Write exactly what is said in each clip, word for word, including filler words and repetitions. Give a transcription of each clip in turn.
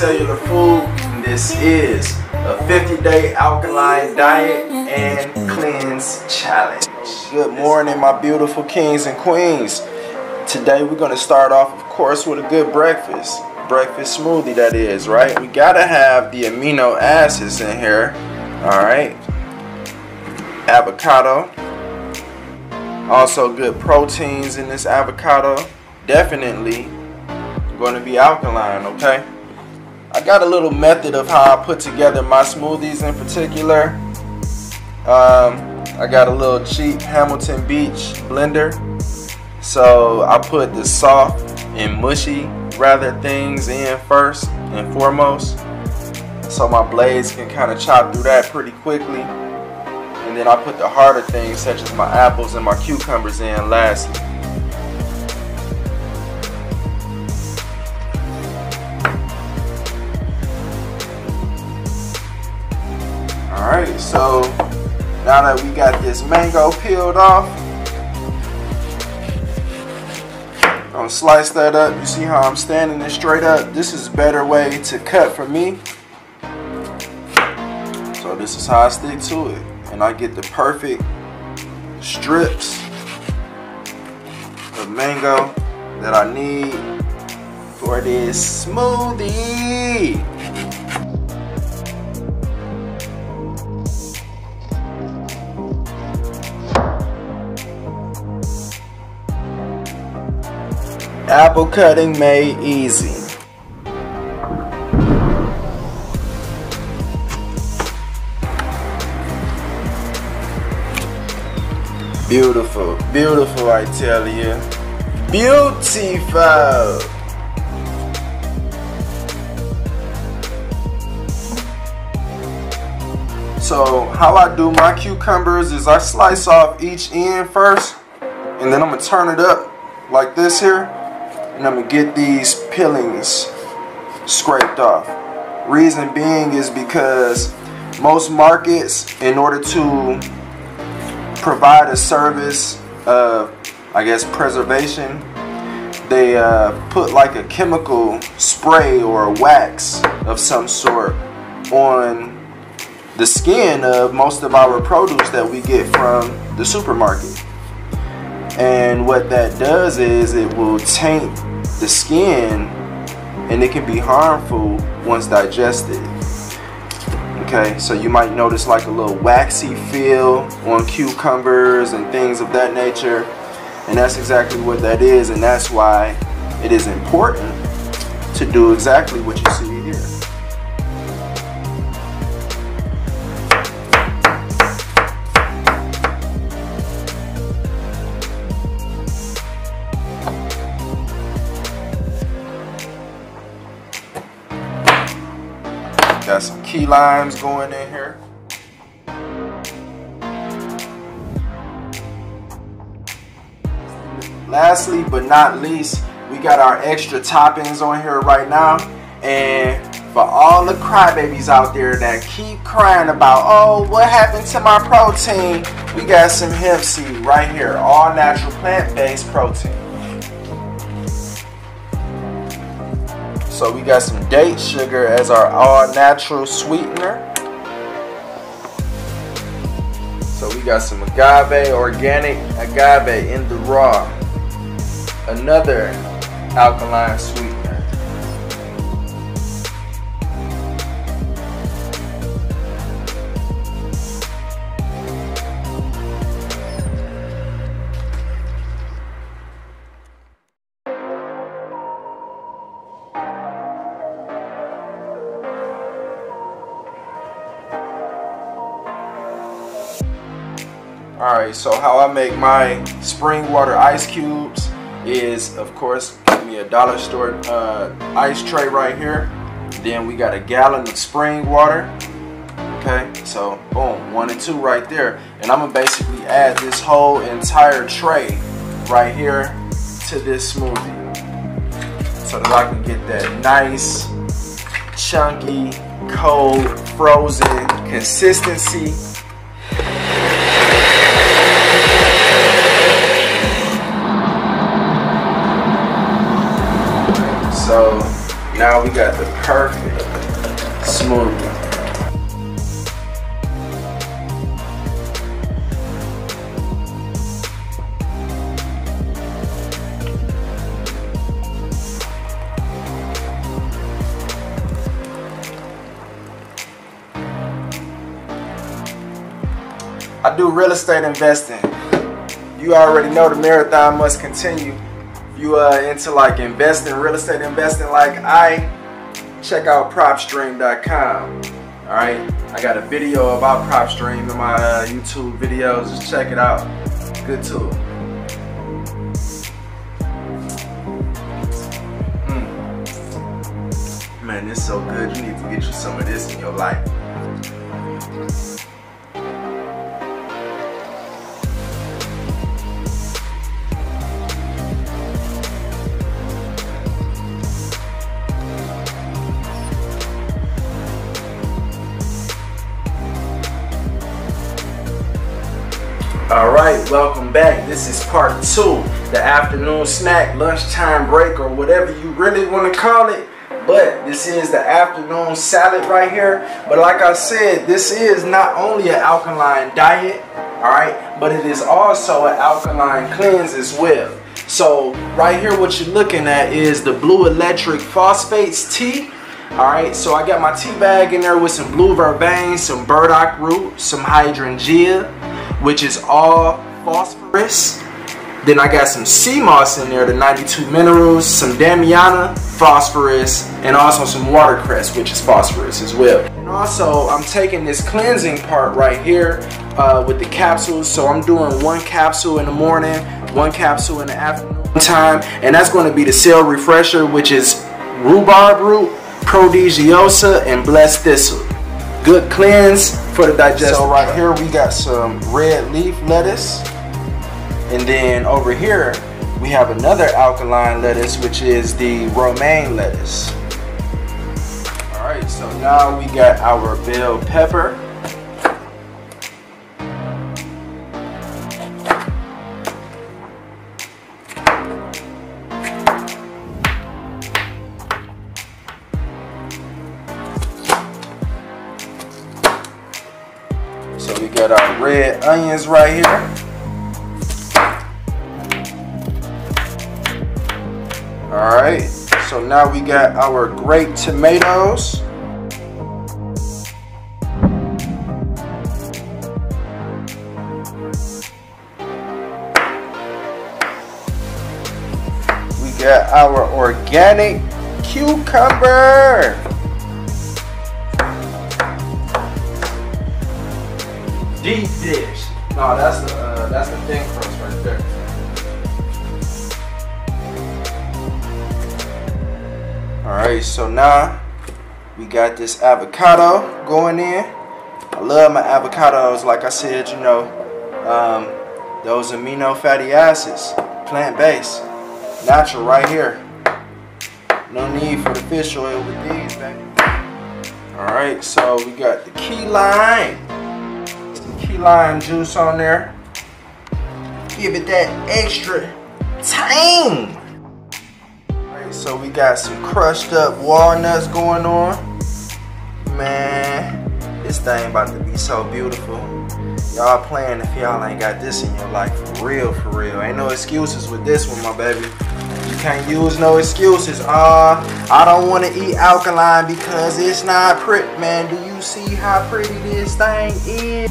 Cellular Food. This is a fifty day alkaline diet and cleanse challenge. Good morning, my beautiful kings and queens. Today we're going to start off, of course, with a good breakfast. Breakfast smoothie, that is, right? We got to have the amino acids in here, all right? Avocado. Also good proteins in this avocado. Definitely going to be alkaline, okay? I got a little method of how I put together my smoothies in particular. Um, I got a little cheap Hamilton Beach blender. So I put the soft and mushy rather things in first and foremost. So my blades can kind of chop through that pretty quickly. And then I put the harder things such as my apples and my cucumbers in lastly. Alright, so now that we got this mango peeled off, I'm gonna slice that up. You see how I'm standing it straight up? This is a better way to cut for me. So this is how I stick to it. And I get the perfect strips of mango that I need for this smoothie. Apple cutting made easy. Beautiful, beautiful, I tell you. Beautiful. So how I do my cucumbers is I slice off each end first, and then I'm gonna turn it up like this here. And I'm going to get these peelings scraped off. Reason being is because most markets, in order to provide a service of, I guess, preservation, they uh, put like a chemical spray or a wax of some sort on the skin of most of our produce that we get from the supermarket. And what that does is it will taint the skin, and it can be harmful once digested. Okay, so you might notice like a little waxy feel on cucumbers and things of that nature, and that's exactly what that is, and that's why it is important to do exactly what you see here. Got some key limes going in here. Lastly but not least, we got our extra toppings on here right now. And for all the crybabies out there that keep crying about, oh, what happened to my protein? We got some hemp seed right here, all natural plant-based protein. So we got some date sugar as our all-natural sweetener. So we got some agave, organic agave in the raw. Another alkaline sweetener. Alright, so how I make my spring water ice cubes is, of course, give me a dollar store uh, ice tray right here. Then we got a gallon of spring water. Okay, so boom, one and two right there. And I'm going to basically add this whole entire tray right here to this smoothie. So that I can get that nice, chunky, cold, frozen consistency. So Now we got the perfect smoothie. I do real estate investing. You already know the marathon must continue. You are into like investing, real estate investing like I, check out prop stream dot com. All right, I got a video about PropStream in my uh, YouTube videos. Just check it out. Good tool. Mm. Man, it's so good. You need to get you some of this in your life. Alright, welcome back. This is part two, the afternoon snack, lunchtime break, or whatever you really want to call it. But this is the afternoon salad right here. But like I said, this is not only an alkaline diet, alright, but it is also an alkaline cleanse as well. So right here what you're looking at is the blue electric phosphates tea. Alright, so I got my tea bag in there with some blue vervain, some burdock root, some hydrangea, which is all phosphorus. Then I got some sea moss in there, the ninety-two minerals, some damiana, phosphorus, and also some watercress, which is phosphorus as well. And also, I'm taking this cleansing part right here uh, with the capsules. So I'm doing one capsule in the morning, one capsule in the afternoon time, and that's going to be the cell refresher, which is rhubarb root, prodigiosa, and blessed thistle. Good cleanse for the digestive. So right here we got some red leaf lettuce, and then over here we have another alkaline lettuce, which is the romaine lettuce. All right, so now we got our bell pepper. So we got our red onions right here. All right, so now we got our grape tomatoes. We got our organic cucumber. Deep dish. No, that's the uh, that's the thing for us right there. All right, so now we got this avocado going in. I love my avocados. Like I said, you know, um, those amino fatty acids, plant-based, natural, right here. No need for the fish oil with these, baby. All right, so we got the key lime. Key lime juice on there. Give it that extra tang. Alright, so we got some crushed up walnuts going on. Man, this thing about to be so beautiful. Y'all playing if y'all ain't got this in your life. For real, for real. Ain't no excuses with this one, my baby. You can't use no excuses. Uh, I don't want to eat alkaline because it's not pretty. Man, do you see how pretty this thing is?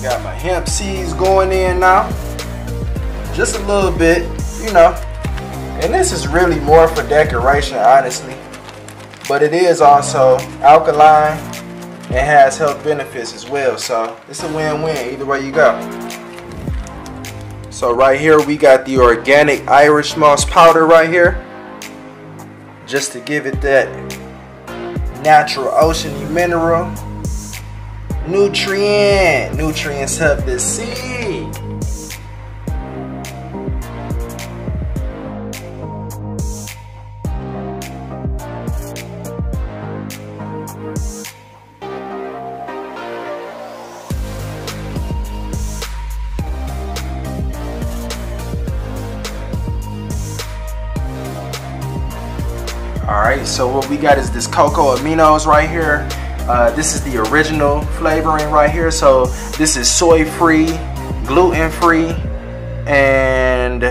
Got my hemp seeds going in now, just a little bit, you know, and this is really more for decoration, honestly, but it is also alkaline and has health benefits as well, so it's a win-win either way you go. So right here we got the organic Irish moss powder right here, just to give it that natural ocean mineral. Nutrient, nutrients of the sea. Alright, so what we got is this Coco Aminos right here. Uh, this is the original flavoring right here. So this is soy free, gluten free, and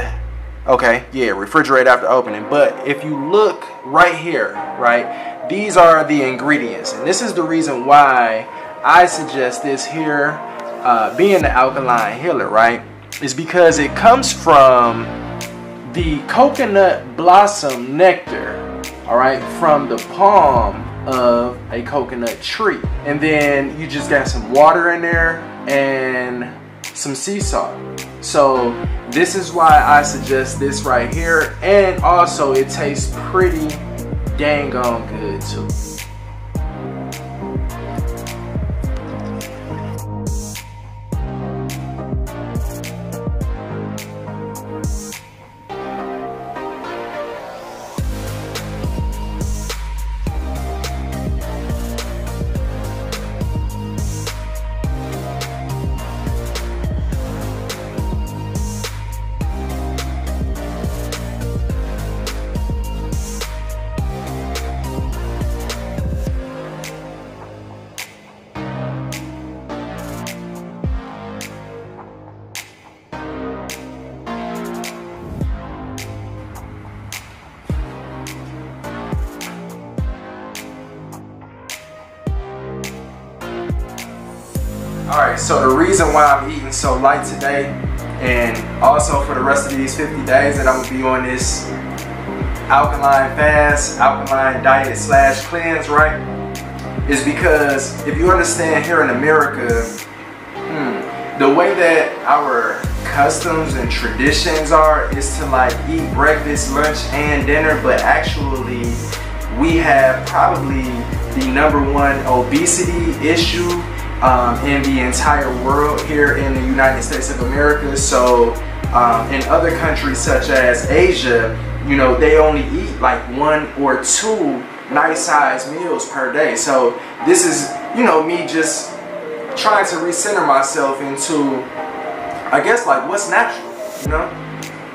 okay, yeah, refrigerate after opening. But if you look right here, right, these are the ingredients. And this is the reason why I suggest this here uh, being the alkaline healer, right, is because it comes from the coconut blossom nectar, all right, from the palm of a coconut tree. And then you just got some water in there and some sea salt. So this is why I suggest this right here. And also it tastes pretty dang on good too. Alright, so the reason why I'm eating so light today, and also for the rest of these fifty days that I'm going to be on this alkaline fast, alkaline diet slash cleanse, right, is because if you understand here in America, hmm, the way that our customs and traditions are is to like eat breakfast, lunch, and dinner, but actually we have probably the number one obesity issue Um, in the entire world here in the United States of America. So um, in other countries such as Asia, you know, they only eat like one or two nice sized meals per day. So this is, you know, me just trying to recenter myself into, I guess, like what's natural, you know.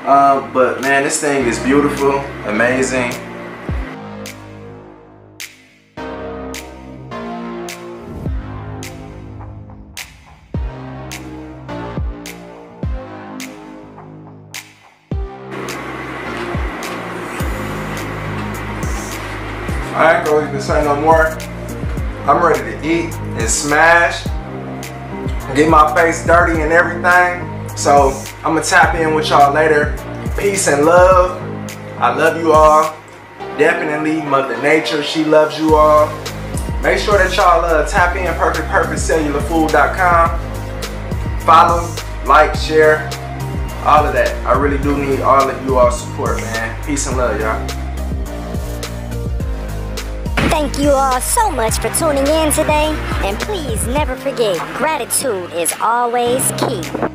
Uh, but man, this thing is beautiful, amazing. Alright, girl, you can say no more. I'm ready to eat and smash, get my face dirty and everything. So I'm gonna tap in with y'all later. Peace and love. I love you all. Definitely Mother Nature, she loves you all. Make sure that y'all uh, tap in Perfect Purpose Cellular Food dot com. Follow, like, share, all of that. I really do need all of you all support, man. Peace and love, y'all. Thank you all so much for tuning in today, and please never forget, gratitude is always key.